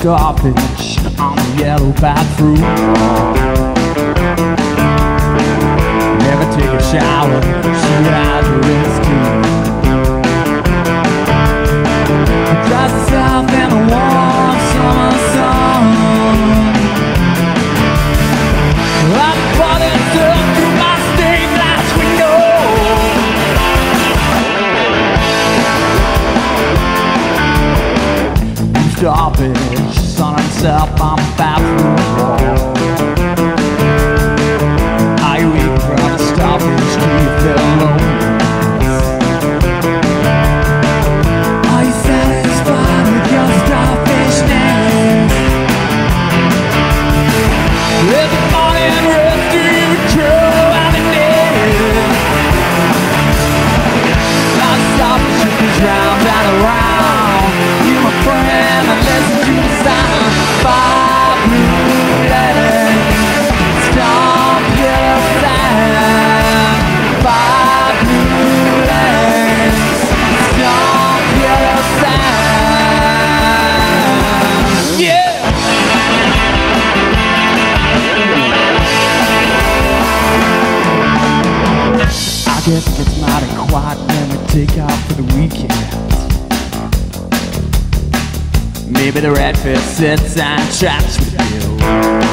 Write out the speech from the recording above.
garbage on the yellow bathroom. Never take a shower, she has her rescue. She drives herself in a warm summer sun. I'm falling through my stained glass window. Garbage, sun himself on the bathroom wall. I read from the stoppage to feel alone. Are you satisfied with your starfishness? Let the morning run through your true happiness. Not stoppage, you can drown and around. You, my friend. Guess it gets mighty quiet when we take off for the weekend. Maybe the redfish sits and chats with you.